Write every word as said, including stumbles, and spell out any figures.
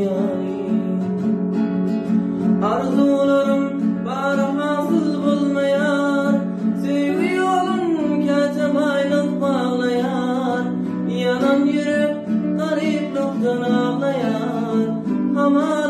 yârim. Arzularım varmazdır bulmayar, seviyorum kaçam aynaz bağlayar. Yanan yürüp garip noktan ağlayar. Ama